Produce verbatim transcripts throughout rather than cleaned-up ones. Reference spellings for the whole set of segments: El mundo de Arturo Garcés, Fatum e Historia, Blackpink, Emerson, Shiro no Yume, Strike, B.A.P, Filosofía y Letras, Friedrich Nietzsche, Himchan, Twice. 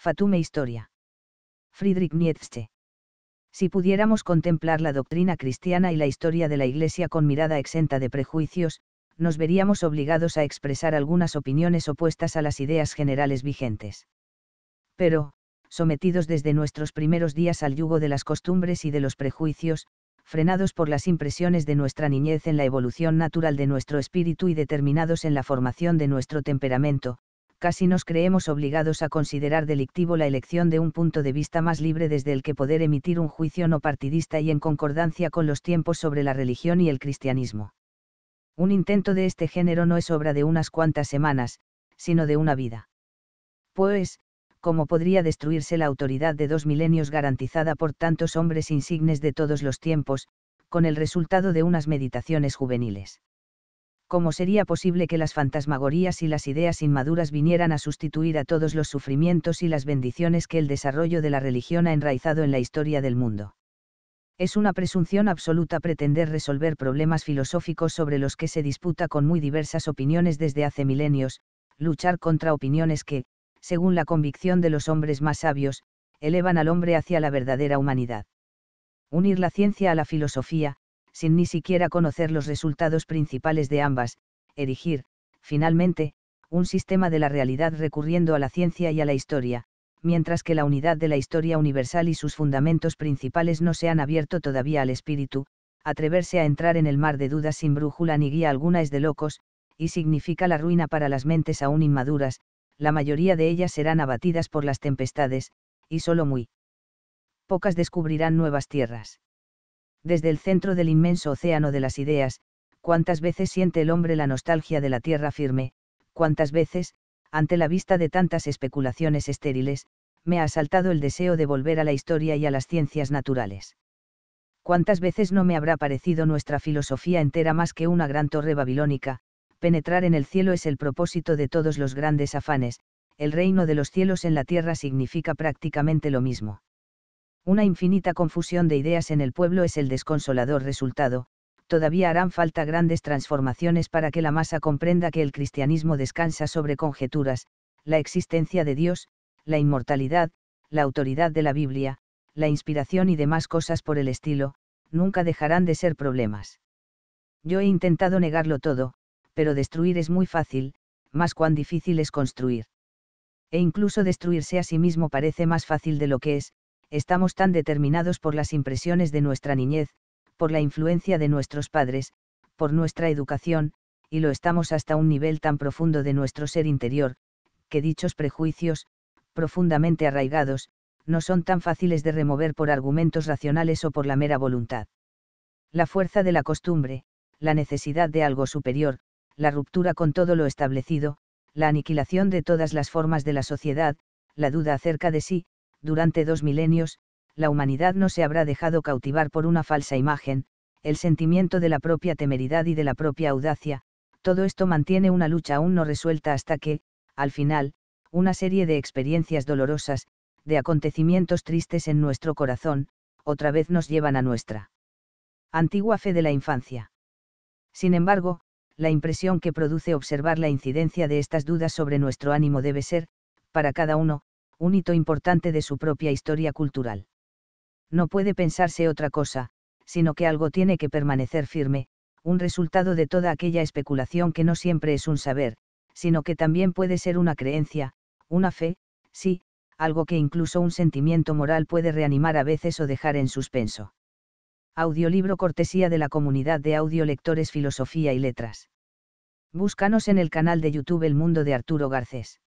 Fatum e Historia. Friedrich Nietzsche. Si pudiéramos contemplar la doctrina cristiana y la historia de la Iglesia con mirada exenta de prejuicios, nos veríamos obligados a expresar algunas opiniones opuestas a las ideas generales vigentes. Pero, sometidos desde nuestros primeros días al yugo de las costumbres y de los prejuicios, frenados por las impresiones de nuestra niñez en la evolución natural de nuestro espíritu y determinados en la formación de nuestro temperamento, casi nos creemos obligados a considerar delictivo la elección de un punto de vista más libre desde el que poder emitir un juicio no partidista y en concordancia con los tiempos sobre la religión y el cristianismo. Un intento de este género no es obra de unas cuantas semanas, sino de una vida. Pues, ¿cómo podría destruirse la autoridad de dos milenios garantizada por tantos hombres insignes de todos los tiempos, con el resultado de unas meditaciones juveniles? ¿Cómo sería posible que las fantasmagorías y las ideas inmaduras vinieran a sustituir a todos los sufrimientos y las bendiciones que el desarrollo de la religión ha enraizado en la historia del mundo? Es una presunción absoluta pretender resolver problemas filosóficos sobre los que se disputa con muy diversas opiniones desde hace milenios, luchar contra opiniones que, según la convicción de los hombres más sabios, elevan al hombre hacia la verdadera humanidad. Unir la ciencia a la filosofía, sin ni siquiera conocer los resultados principales de ambas, erigir, finalmente, un sistema de la realidad recurriendo a la ciencia y a la historia, mientras que la unidad de la historia universal y sus fundamentos principales no se han abierto todavía al espíritu, atreverse a entrar en el mar de dudas sin brújula ni guía alguna es de locos, y significa la ruina para las mentes aún inmaduras, la mayoría de ellas serán abatidas por las tempestades, y solo muy pocas descubrirán nuevas tierras. Desde el centro del inmenso océano de las ideas, cuántas veces siente el hombre la nostalgia de la tierra firme, cuántas veces, ante la vista de tantas especulaciones estériles, me ha asaltado el deseo de volver a la historia y a las ciencias naturales. Cuántas veces no me habrá parecido nuestra filosofía entera más que una gran torre babilónica, penetrar en el cielo es el propósito de todos los grandes afanes, el reino de los cielos en la tierra significa prácticamente lo mismo. Una infinita confusión de ideas en el pueblo es el desconsolador resultado, todavía harán falta grandes transformaciones para que la masa comprenda que el cristianismo descansa sobre conjeturas, la existencia de Dios, la inmortalidad, la autoridad de la Biblia, la inspiración y demás cosas por el estilo, nunca dejarán de ser problemas. Yo he intentado negarlo todo, pero destruir es muy fácil, más cuán difícil es construir. E incluso destruirse a sí mismo parece más fácil de lo que es. Estamos tan determinados por las impresiones de nuestra niñez, por la influencia de nuestros padres, por nuestra educación, y lo estamos hasta un nivel tan profundo de nuestro ser interior, que dichos prejuicios, profundamente arraigados, no son tan fáciles de remover por argumentos racionales o por la mera voluntad. La fuerza de la costumbre, la necesidad de algo superior, la ruptura con todo lo establecido, la aniquilación de todas las formas de la sociedad, la duda acerca de sí, durante dos milenios, la humanidad no se habrá dejado cautivar por una falsa imagen, el sentimiento de la propia temeridad y de la propia audacia, todo esto mantiene una lucha aún no resuelta hasta que, al final, una serie de experiencias dolorosas, de acontecimientos tristes en nuestro corazón, otra vez nos llevan a nuestra antigua fe de la infancia. Sin embargo, la impresión que produce observar la incidencia de estas dudas sobre nuestro ánimo debe ser, para cada uno, un hito importante de su propia historia cultural. No puede pensarse otra cosa, sino que algo tiene que permanecer firme, un resultado de toda aquella especulación que no siempre es un saber, sino que también puede ser una creencia, una fe, sí, algo que incluso un sentimiento moral puede reanimar a veces o dejar en suspenso. Audiolibro cortesía de la comunidad de audiolectores Filosofía y Letras. Búscanos en el canal de YouTube El Mundo de Arturo Garcés.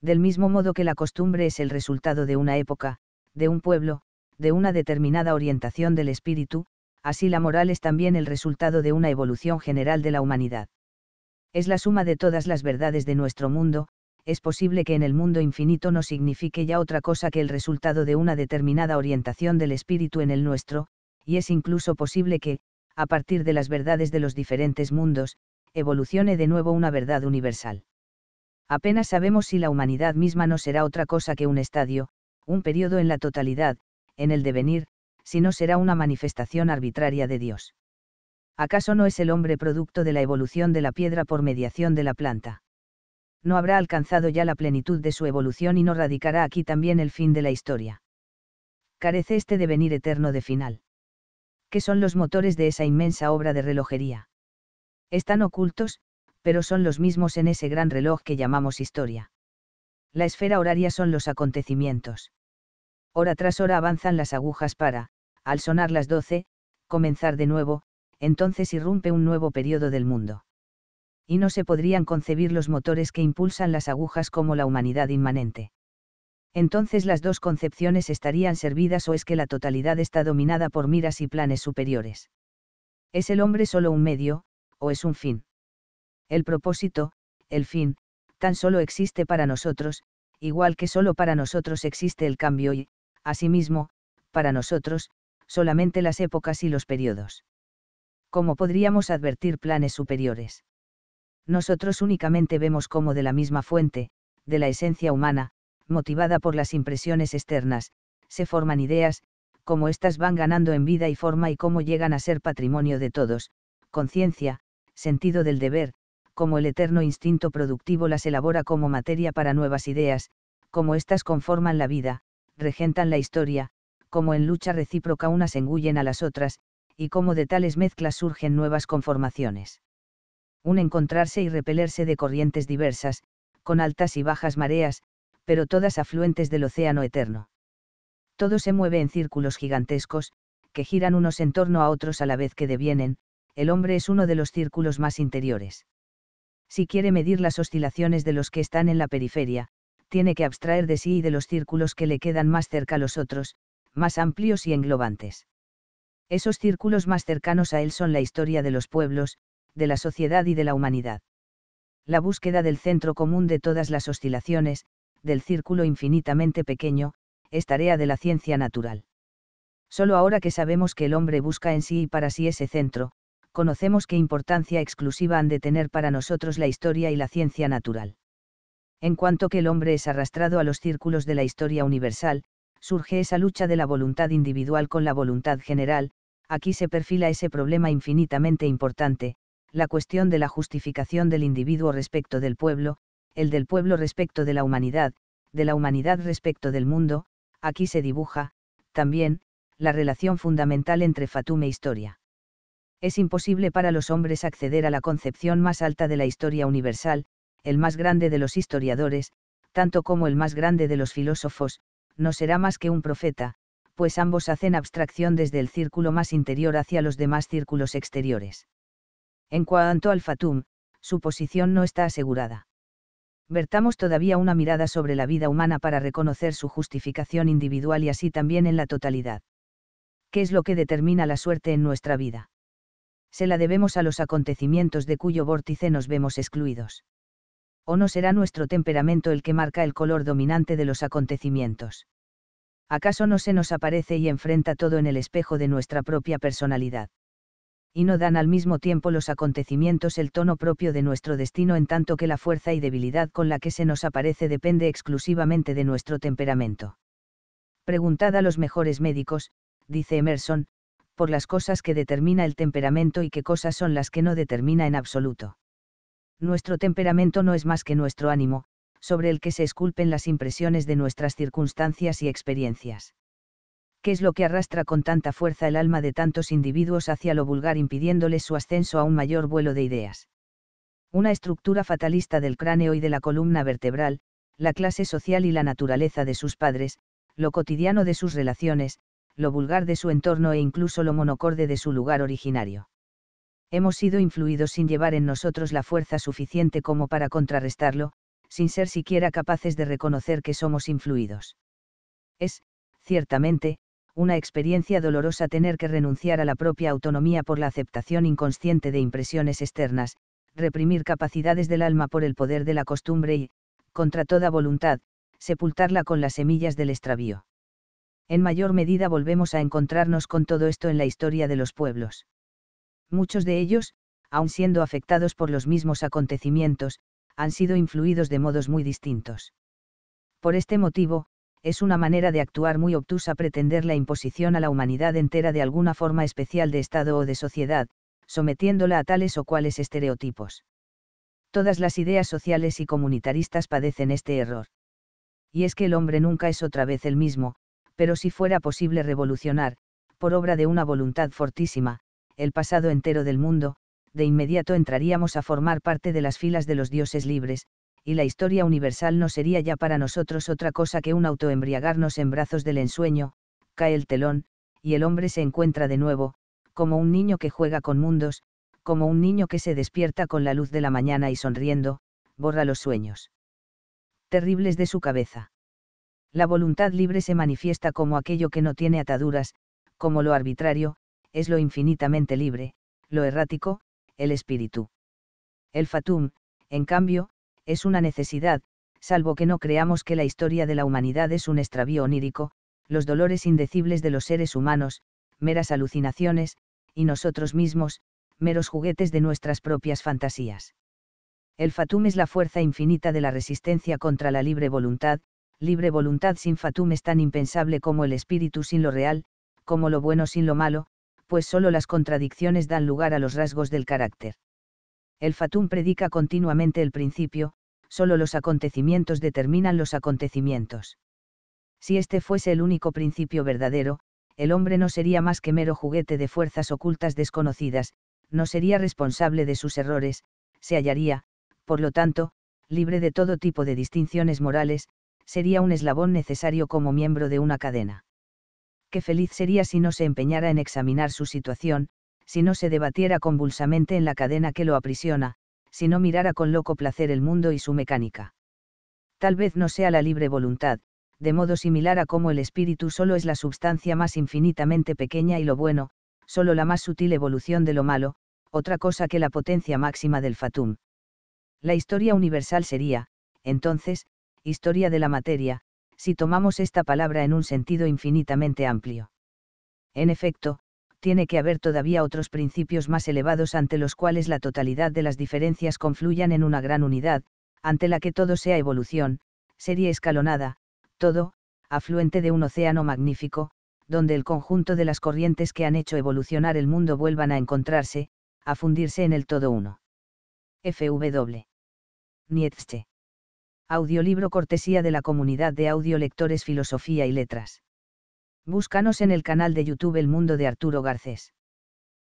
Del mismo modo que la costumbre es el resultado de una época, de un pueblo, de una determinada orientación del espíritu, así la moral es también el resultado de una evolución general de la humanidad. Es la suma de todas las verdades de nuestro mundo, es posible que en el mundo infinito no signifique ya otra cosa que el resultado de una determinada orientación del espíritu en el nuestro, y es incluso posible que, a partir de las verdades de los diferentes mundos, evolucione de nuevo una verdad universal. Apenas sabemos si la humanidad misma no será otra cosa que un estadio, un periodo en la totalidad, en el devenir, si no será una manifestación arbitraria de Dios. ¿Acaso no es el hombre producto de la evolución de la piedra por mediación de la planta? no habrá alcanzado ya la plenitud de su evolución y no radicará aquí también el fin de la historia. Carece este devenir eterno de final. ¿Qué son los motores de esa inmensa obra de relojería? Están ocultos, pero son los mismos en ese gran reloj que llamamos historia. La esfera horaria son los acontecimientos. Hora tras hora avanzan las agujas para, al sonar las doce, comenzar de nuevo, entonces irrumpe un nuevo periodo del mundo. Y no se podrían concebir los motores que impulsan las agujas como la humanidad inmanente. Entonces las dos concepciones estarían servidas, o es que la totalidad está dominada por miras y planes superiores. ¿Es el hombre solo un medio, o es un fin? El propósito, el fin, tan solo existe para nosotros, igual que solo para nosotros existe el cambio y, asimismo, para nosotros, solamente las épocas y los periodos. ¿Cómo podríamos advertir planes superiores? Nosotros únicamente vemos cómo de la misma fuente, de la esencia humana, motivada por las impresiones externas, se forman ideas, cómo éstas van ganando en vida y forma y cómo llegan a ser patrimonio de todos, conciencia, sentido del deber, cómo el eterno instinto productivo las elabora como materia para nuevas ideas, cómo éstas conforman la vida, regentan la historia, cómo en lucha recíproca unas engullen a las otras, y cómo de tales mezclas surgen nuevas conformaciones. Un encontrarse y repelerse de corrientes diversas, con altas y bajas mareas, pero todas afluentes del océano eterno. Todo se mueve en círculos gigantescos, que giran unos en torno a otros a la vez que devienen, el hombre es uno de los círculos más interiores. Si quiere medir las oscilaciones de los que están en la periferia, tiene que abstraer de sí y de los círculos que le quedan más cerca a los otros, más amplios y englobantes. Esos círculos más cercanos a él son la historia de los pueblos, de la sociedad y de la humanidad. La búsqueda del centro común de todas las oscilaciones, del círculo infinitamente pequeño, es tarea de la ciencia natural. Solo ahora que sabemos que el hombre busca en sí y para sí ese centro, conocemos qué importancia exclusiva han de tener para nosotros la historia y la ciencia natural. En cuanto que el hombre es arrastrado a los círculos de la historia universal, surge esa lucha de la voluntad individual con la voluntad general, aquí se perfila ese problema infinitamente importante, la cuestión de la justificación del individuo respecto del pueblo, el del pueblo respecto de la humanidad, de la humanidad respecto del mundo, aquí se dibuja, también, la relación fundamental entre Fatum e Historia. Es imposible para los hombres acceder a la concepción más alta de la historia universal, el más grande de los historiadores, tanto como el más grande de los filósofos, no será más que un profeta, pues ambos hacen abstracción desde el círculo más interior hacia los demás círculos exteriores. En cuanto al Fatum, su posición no está asegurada. Vertamos todavía una mirada sobre la vida humana para reconocer su justificación individual y así también en la totalidad. ¿Qué es lo que determina la suerte en nuestra vida? Se la debemos a los acontecimientos de cuyo vórtice nos vemos excluidos. ¿O no será nuestro temperamento el que marca el color dominante de los acontecimientos? ¿Acaso no se nos aparece y enfrenta todo en el espejo de nuestra propia personalidad? Y no dan al mismo tiempo los acontecimientos el tono propio de nuestro destino, en tanto que la fuerza y debilidad con la que se nos aparece depende exclusivamente de nuestro temperamento. Preguntad a los mejores médicos, dice Emerson, por las cosas que determina el temperamento y qué cosas son las que no determina en absoluto. Nuestro temperamento no es más que nuestro ánimo, sobre el que se esculpen las impresiones de nuestras circunstancias y experiencias. ¿Qué es lo que arrastra con tanta fuerza el alma de tantos individuos hacia lo vulgar, impidiéndoles su ascenso a un mayor vuelo de ideas? Una estructura fatalista del cráneo y de la columna vertebral, la clase social y la naturaleza de sus padres, lo cotidiano de sus relaciones, lo vulgar de su entorno e incluso lo monocorde de su lugar originario. Hemos sido influidos sin llevar en nosotros la fuerza suficiente como para contrarrestarlo, sin ser siquiera capaces de reconocer que somos influidos. Es, ciertamente, una experiencia dolorosa tener que renunciar a la propia autonomía por la aceptación inconsciente de impresiones externas, reprimir capacidades del alma por el poder de la costumbre y, contra toda voluntad, sepultarla con las semillas del extravío. En mayor medida volvemos a encontrarnos con todo esto en la historia de los pueblos. Muchos de ellos, aun siendo afectados por los mismos acontecimientos, han sido influidos de modos muy distintos. Por este motivo, es una manera de actuar muy obtusa pretender la imposición a la humanidad entera de alguna forma especial de Estado o de sociedad, sometiéndola a tales o cuales estereotipos. Todas las ideas sociales y comunitaristas padecen este error. Y es que el hombre nunca es otra vez el mismo, pero si fuera posible revolucionar, por obra de una voluntad fortísima, el pasado entero del mundo, de inmediato entraríamos a formar parte de las filas de los dioses libres, y la historia universal no sería ya para nosotros otra cosa que un autoembriagarnos en brazos del ensueño. Cae el telón, y el hombre se encuentra de nuevo, como un niño que juega con mundos, como un niño que se despierta con la luz de la mañana y sonriendo, borra los sueños terribles de su cabeza. La voluntad libre se manifiesta como aquello que no tiene ataduras, como lo arbitrario, es lo infinitamente libre, lo errático, el espíritu. El fatum, en cambio, es una necesidad, salvo que no creamos que la historia de la humanidad es un extravío onírico, los dolores indecibles de los seres humanos, meras alucinaciones, y nosotros mismos, meros juguetes de nuestras propias fantasías. El fatum es la fuerza infinita de la resistencia contra la libre voluntad, libre voluntad sin fatum es tan impensable como el espíritu sin lo real, como lo bueno sin lo malo, pues solo las contradicciones dan lugar a los rasgos del carácter. El fatum predica continuamente el principio, solo los acontecimientos determinan los acontecimientos. Si este fuese el único principio verdadero, el hombre no sería más que mero juguete de fuerzas ocultas desconocidas, no sería responsable de sus errores, se hallaría, por lo tanto, libre de todo tipo de distinciones morales, sería un eslabón necesario como miembro de una cadena. Qué feliz sería si no se empeñara en examinar su situación, si no se debatiera convulsamente en la cadena que lo aprisiona, si no mirara con loco placer el mundo y su mecánica. Tal vez no sea la libre voluntad, de modo similar a como el espíritu solo es la substancia más infinitamente pequeña y lo bueno, solo la más sutil evolución de lo malo, otra cosa que la potencia máxima del fatum. La historia universal sería, entonces, historia de la materia, si tomamos esta palabra en un sentido infinitamente amplio. En efecto, tiene que haber todavía otros principios más elevados ante los cuales la totalidad de las diferencias confluyan en una gran unidad, ante la que todo sea evolución, serie escalonada, todo, afluente de un océano magnífico, donde el conjunto de las corrientes que han hecho evolucionar el mundo vuelvan a encontrarse, a fundirse en el todo uno. F W Nietzsche. Audiolibro cortesía de la comunidad de audiolectores Filosofía y Letras. Búscanos en el canal de YouTube El Mundo de Arturo Garcés.